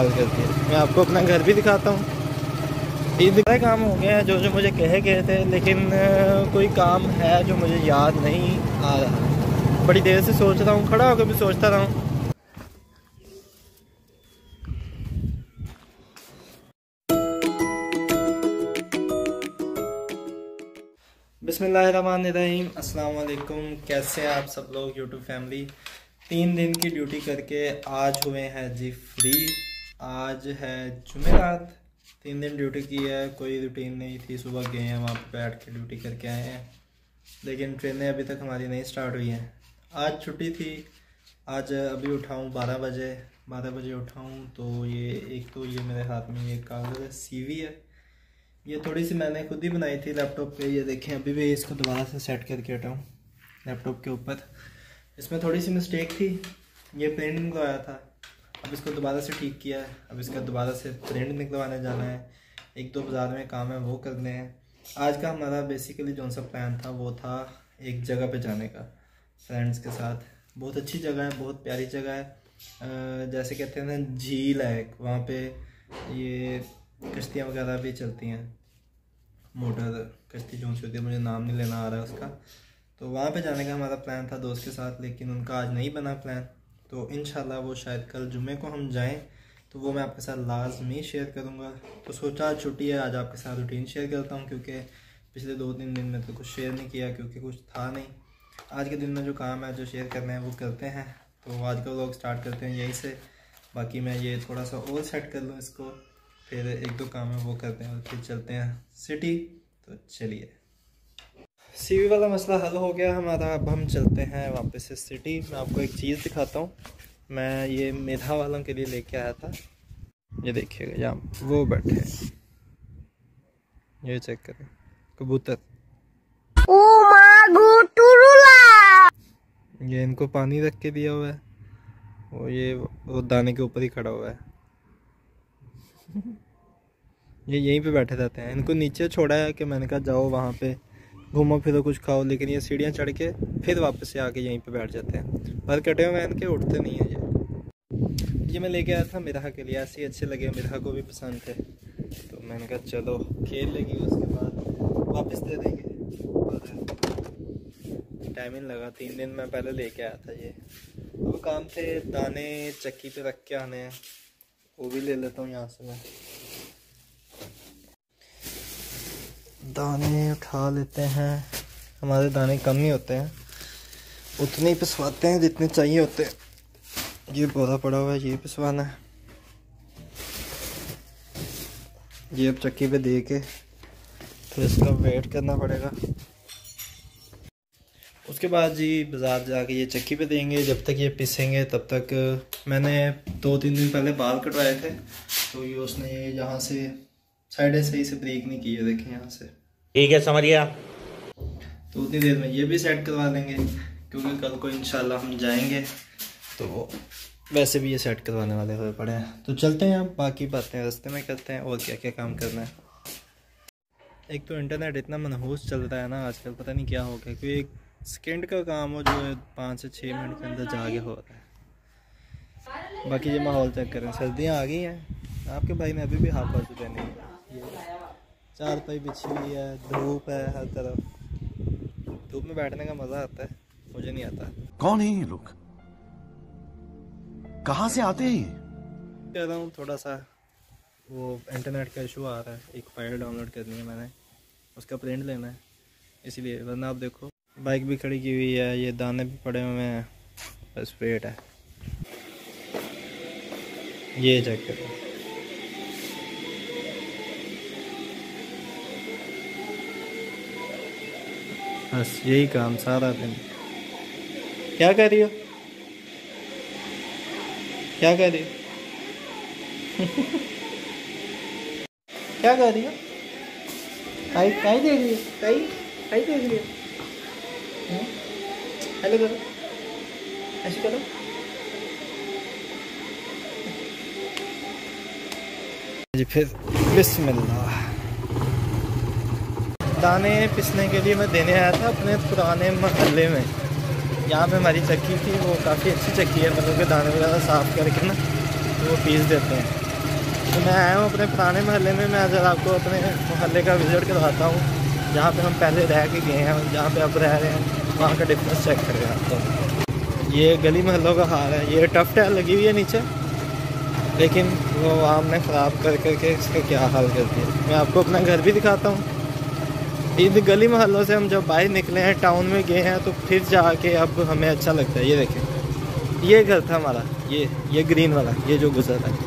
करके मैं आपको अपना घर भी दिखाता हूँ। ये दिखाए काम हो गया है जो मुझे कहे थे, लेकिन कोई काम है जो मुझे याद नहीं आ रहा। बड़ी देर से सोच रहा हूँ, खड़ा होकर भी सोचता रहा हूँ। बिस्मिल्लाहिर्रहमानिर्रहीम, अस्सलाम वालेकुम। कैसे हैं आप सब लोग यूट्यूब फैमिली। 3 दिन की ड्यूटी करके आज हुए हैं जी फ्री। आज है जुमेरात। 3 दिन ड्यूटी की है, कोई रूटीन नहीं थी। सुबह गए हैं वहाँ पे बैठ के ड्यूटी करके आए हैं, लेकिन ट्रेनें अभी तक हमारी नहीं स्टार्ट हुई हैं। आज छुट्टी थी। आज अभी उठाऊँ 12 बजे, 12 बजे उठाऊँ तो ये एक तो ये मेरे हाथ में ये कागज़ है, CV है। ये थोड़ी सी मैंने खुद ही बनाई थी लैपटॉप पे। ये देखें, अभी भी इसको दोबारा से सेट करके हटाऊँ लैपटॉप के ऊपर। इसमें थोड़ी सी मिस्टेक थी, ये प्रिंट निकलवाया था। अब इसको दोबारा से ठीक किया है। अब इसका दोबारा से प्रिंट निकलवाने जाना है। 1-2 बाज़ार में काम है वो करने हैं। आज का हमारा बेसिकली जो सा प्लान था वो था एक जगह पर जाने का फ्रेंड्स के साथ। बहुत अच्छी जगह है, बहुत प्यारी जगह है। जैसे कहते हैं ना, झील है एक, वहाँ पर ये कश्तियाँ वगैरह भी चलती हैं। मोटर कश्ती जो होती है, मुझे नाम नहीं लेना आ रहा है उसका। तो वहाँ पे जाने का हमारा प्लान था दोस्त के साथ, लेकिन उनका आज नहीं बना प्लान। तो इंशाल्लाह वो शायद कल जुमे को हम जाएं, तो वो मैं आपके साथ लाजमी शेयर करूँगा। तो सोचा छुट्टी है, आज आपके साथ रूटीन शेयर करता हूँ, क्योंकि पिछले 2-3 दिन में तो कुछ शेयर नहीं किया क्योंकि कुछ था नहीं। आज के दिन में जो काम है, जो शेयर करना है वो करते हैं। तो आज का व्लॉग स्टार्ट करते हैं यहीं से। बाकी मैं ये थोड़ा सा और सेट कर लूँ इसको, फिर 1-2 काम है वो करते हैं और फिर चलते हैं सिटी। तो चलिए, CV वाला मसला हल हो गया हमारा। अब हम चलते हैं वापस से सिटी। मैं आपको एक चीज़ दिखाता हूँ, मैं ये मेधा वालों के लिए लेके आया था। ये देखिएगा, यहाँ वो बैठे हैं, ये चेक करें कबूतर। ये इनको पानी रख के दिया हुआ है, और ये वो दाने के ऊपर ही खड़ा हुआ है। ये यहीं पे बैठे रहते हैं। इनको नीचे छोड़ा है कि मैंने कहा जाओ वहाँ पे घूमो फिरो, कुछ खाओ, लेकिन ये सीढ़ियाँ चढ़ के फिर वापस से आके यहीं पे बैठ जाते हैं। पर कटे हुए हैं इनके, उठते नहीं हैं ये। मैं लेके आया था मिराह के लिए, ऐसे ही अच्छे लगे, मिराह को भी पसंद थे। तो मैंने कहा चलो खेल लेगी, उसके बाद वापस दे देंगे। टाइम नहीं लगा, 3 दिन मैं पहले लेके आया था ये। वो काम थे, दाने चक्की पे रख के आने हैं, वो भी ले लेता हूँ यहाँ से। मैं दाने उठा लेते हैं। हमारे दाने कम ही होते हैं, उतने ही पिसवाते हैं जितने चाहिए होते हैं। ये बोरा पड़ा हुआ है, ये पिसवाना है। ये अब चक्की पे दे के फिर इसका वेट करना पड़ेगा। उसके बाद जी बाज़ार जाके ये चक्की पे देंगे। जब तक ये पिसेंगे तब तक, मैंने 2-3 दिन पहले बाल कटवाए थे, तो ये उसने यहाँ से साइड सही से ब्रेक नहीं किया। देखें यहाँ से, ठीक है समझिए आप। तो उतनी देर में ये भी सेट करवा देंगे, क्योंकि कल को इंशाल्लाह हम जाएंगे, तो वैसे भी ये सेट करवाने वाले हुए पड़े हैं। तो चलते हैं, आप बाकी बातें रास्ते में करते हैं और क्या क्या काम करना है। एक तो इंटरनेट इतना मनहूस चल रहा है ना आजकल, पता नहीं क्या हो गया, क्योंकि एक सेकेंड का काम हो जो 5 से 6 मिनट के अंदर जाके हो रहा है। बाकी ये माहौल चेक करें, सर्दियाँ आ गई हैं। आपके भाई ने अभी भी हाफ बाजू पहनी है, चारपाई बिछी हुई है, धूप है हर तरफ। धूप में बैठने का मजा आता है, मुझे नहीं आता। कौन है ये लोग, कहाँ से आते हैं? कह रहा हूँ थोड़ा सा वो इंटरनेट का इशू आ रहा है। एक फाइल डाउनलोड करनी है मैंने, उसका प्रिंट लेना है, इसीलिए। वरना आप देखो बाइक भी खड़ी की हुई है, ये दाने भी पड़े हुए हैं, बस वेट है। ये चेक करो, बस यही काम सारा दिन। क्या कर रही हो, क्या कर रही हो? क्या कर रही हो? काई काई देख रही हो, काई काई देख रही हो? हेलो करो, ऐसे करो। जी फिर बिस्मिल्लाह। दाने पिसने के लिए मैं देने आया था अपने पुराने महल्ले में। यहाँ पे हमारी चक्की थी, वो काफ़ी अच्छी चक्की है, मतलब के दाने वगैरह साफ़ करके ना तो वो पीस देते हैं। तो मैं आया हूँ अपने पुराने महल्ले में। मैं जब आपको अपने महल्ले का विज़िट करवाता हूँ जहाँ पे हम पहले रह के गए हैं, जहाँ पे अब रह रहे हैं, वहाँ का डिफरेंस चेक करके आता हूँ। ये गली महलों का हाल है, ये टफ टाइल लगी हुई है नीचे, लेकिन वो हमने ख़राब कर करके इसका क्या हाल कर दिया। मैं आपको अपना घर भी दिखाता हूँ। इन गली महलों से हम जब बाहर निकले हैं, टाउन में गए हैं, तो फिर जाके अब हमें अच्छा लगता है। ये देखें, ये घर था हमारा, ये ग्रीन वाला, ये जो गुजरा था,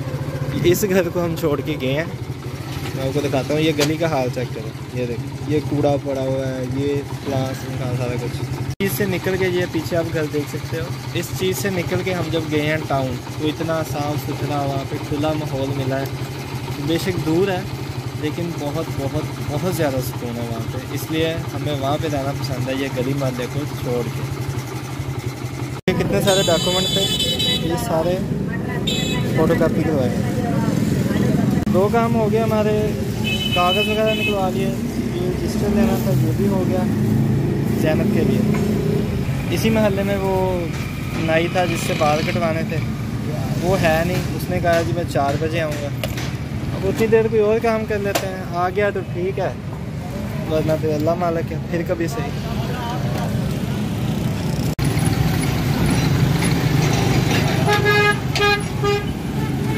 इस घर को हम छोड़ के गए हैं। मैं आपको दिखाता हूँ, ये गली का हाल चेक करें। ये देखें, ये कूड़ा पड़ा हुआ है, ये प्लास का सारा कुछ। चीज़ से निकल के, ये पीछे आप घर देख सकते हो, इस चीज़ से निकल के हम जब गए हैं टाउन, तो इतना साफ सुथरा वहाँ पे खुला माहौल मिला है। बेशक दूर है, लेकिन बहुत बहुत बहुत ज़्यादा सुकून है वहाँ पे, इसलिए हमें वहाँ पे जाना पसंद है, ये गली मोहल्ले को छोड़ के। कितने सारे डॉक्यूमेंट थे, ये सारे फ़ोटो कापी करवाए। दो काम हो गया हमारे, कागज़ वगैरह निकलवा लिए, ये रजिस्टर लेना था वो भी हो गया जैनब के लिए। इसी महल्ले में वो नाई था जिससे बाल कटवाने थे, वो है नहीं, उसने कहा जी मैं 4 बजे आऊँगा। अब उतनी देर कोई और काम कर लेते हैं, आ गया तो ठीक है, वरना फिर अल्लाह मालिक है, फिर कभी सही।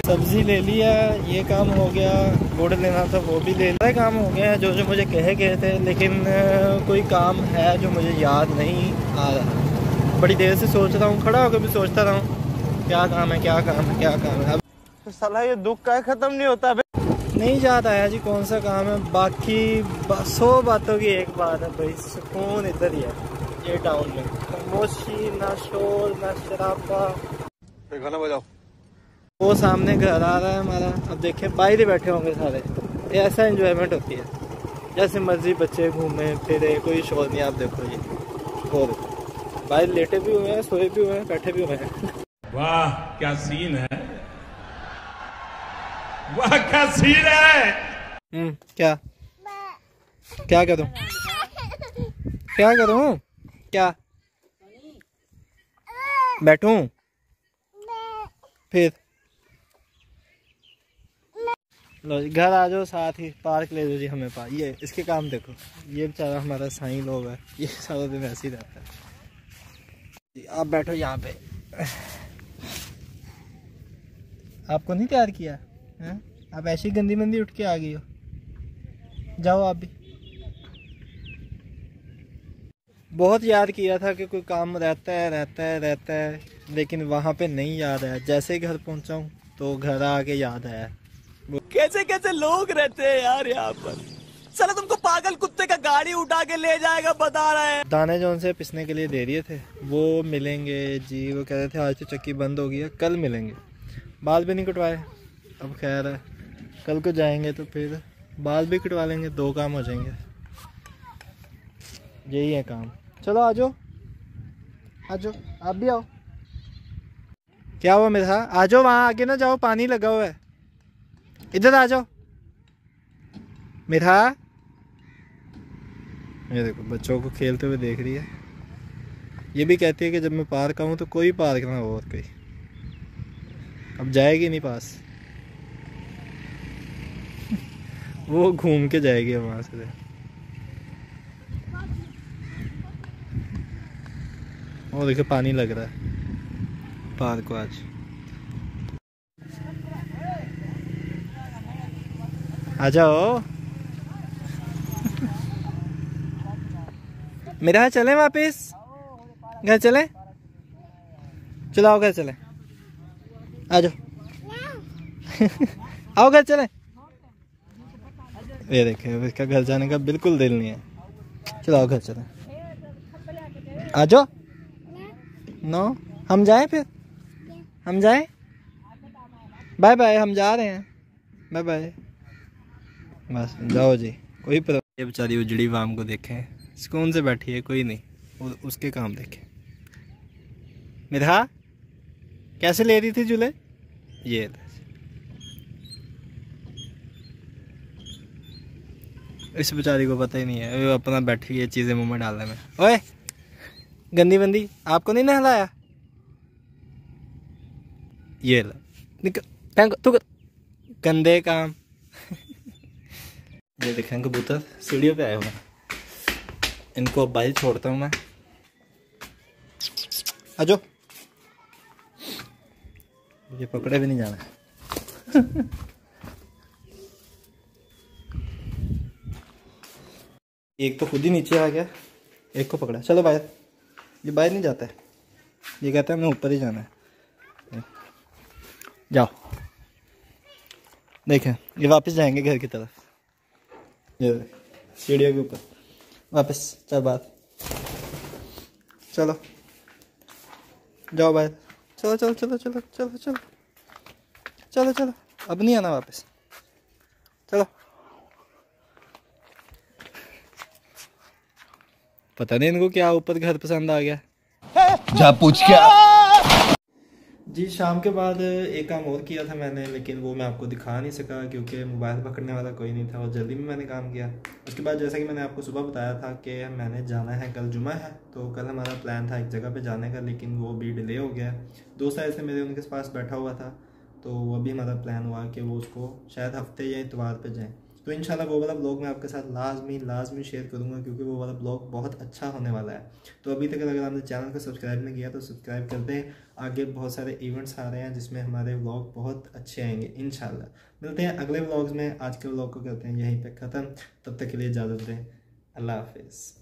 सब्ज़ी ले लिया, ये काम हो गया, गुड़ लेना था वो भी ले लिया, काम हो गया जो जो मुझे कहे गए थे। लेकिन कोई काम है जो मुझे याद नहीं आ रहा, बड़ी देर से सोच रहा हूँ, खड़ा होकर भी सोचता रहा हूँ क्या काम है क्या काम है क्या काम है। अब साला ये दुख का ख़त्म नहीं होता, नहीं याद आया जी कौन सा काम है। बाकी 100 बातों की एक बात है भाई, सुकून इधर ही है, ये टाउन में खामोशी, ना शोर ना शराबा। गाना बजाओ। वो सामने घर आ रहा है हमारा, अब देखें बाहर ही बैठे होंगे सारे। ऐसा एंजॉयमेंट होती है, जैसे मर्जी बच्चे घूमें फिरे, कोई शोर नहीं। आप देखो ये और बाहर लेटे भी हुए हैं, सोए भी हुए हैं, बैठे भी हुए हैं। वाह क्या सीन है, वाह क्या सीन है। क्या करूं बैठूं फिर। लो जी घर आ जाओ, साथ ही पार्क ले जाओ जी हमें पार्क। ये इसके काम देखो, ये बेचारा हमारा साईं लोग है, ये सारा दिन ऐसे ही रहता है। आप बैठो यहाँ पे, आपको नहीं प्यार किया है, आप ऐसी गंदी मंदी उठ के आ गई हो। जाओ आप भी। बहुत याद किया था कि कोई काम रहता है, लेकिन वहाँ पे नहीं याद आया। जैसे ही घर पहुँचा हूँ तो घर आके याद आया, कैसे कैसे लोग रहते हैं यार यहाँ पर। साला तुमको पागल कुत्ते का गाड़ी उठा के ले जाएगा बता रहा है। दाने जो उनसे पिसने के लिए दे रहे थे, वो मिलेंगे जी, वो कह रहे थे आज तो चक्की बंद हो गई है, कल मिलेंगे। बाल भी नहीं कटवाए, अब खैर है, कल को जाएंगे तो फिर बाल भी कटवा लेंगे, 2 काम हो जाएंगे। यही है काम। चलो आ जाओ, आ जाओ आप भी आओ। क्या हुआ मेरा, आ जाओ, वहाँ आगे ना जाओ, पानी लगा हुआ है, इधर आ जाओ मिठा। ये देखो बच्चों को खेलते हुए देख रही है। ये भी कहती है कि जब मैं पार्क आऊँ तो कोई पार्क ना हो, और कोई अब जाएगी नहीं पास, वो घूम के जाएगी वहाँ से। वो देखो पानी लग रहा है पार्क को आज। आ जाओ मेरा, चले वापस घर चले, चलाओ घर चले, आ जाओ आओ घर चले। ये देखे इसका घर जाने का बिल्कुल दिल नहीं है। चलाओ घर चले, आ जाओ। नो हम जाएं फिर, हम जाएं, बाय बाय, हम जा रहे हैं, बाय बाय, बस जाओ जी। कोई पर ये बेचारी उजड़ी वाम को देखें, सुकून से बैठी है, कोई नहीं, और उसके काम देखें। मिधा कैसे ले रही थी झूले, ये इस बेचारी को पता ही नहीं है, वो अपना बैठी है चीज़ें मुंह में डालने में। ओए गंदी बंदी, आपको नहीं नहलाया, ये ला निकल, तू कर गंदे काम। ये देखें कबूतर सीढ़ियों पे आए हुए हैं, इनको अब बाहर छोड़ता हूँ मैं। आजो, मुझे पकड़े भी नहीं जाना है। एक तो खुद ही नीचे आ गया, एक को पकड़ा। चलो बाहर, ये बाहर नहीं जाता है, ये कहता है हमें ऊपर ही जाना है। जाओ, देखें ये वापस जाएंगे घर की तरफ, ये सीढ़ियों के ऊपर वापस। चल बात, चलो जाओ बाहर, चलो चलो चलो चलो चलो चलो चलो चलो, अब नहीं आना वापस, चलो। पता नहीं इनको क्या ऊपर घर पसंद आ गया, जा पूछ क्या। जी शाम के बाद एक काम और किया था मैंने, लेकिन वो मैं आपको दिखा नहीं सका क्योंकि मोबाइल पकड़ने वाला कोई नहीं था और जल्दी में मैंने काम किया। उसके बाद जैसा कि मैंने आपको सुबह बताया था कि मैंने जाना है, कल जुमा है, तो कल हमारा प्लान था एक जगह पे जाने का, लेकिन वो भी डिले हो गया। दोस्त आए थे मेरे, उनके पास बैठा हुआ था, तो वो भी हमारा प्लान हुआ कि वो उसको शायद हफ्ते या इतवार पर जाएँ। तो इंशाल्लाह वो वाला ब्लॉग मैं आपके साथ लाजमी शेयर करूँगा क्योंकि वो वाला ब्लॉग बहुत अच्छा होने वाला है। तो अभी तक अगर आपने चैनल को सब्सक्राइब नहीं किया तो सब्सक्राइब करते हैं। आगे बहुत सारे इवेंट्स आ रहे हैं जिसमें हमारे व्लॉग बहुत अच्छे आएंगे इंशाल्लाह। मिलते हैं अगले व्लॉग्स में, आज के व्लॉग को करते हैं यहीं पर ख़त्म। तब तक के लिए इजाज़त दें, अल्लाह हाफिज़।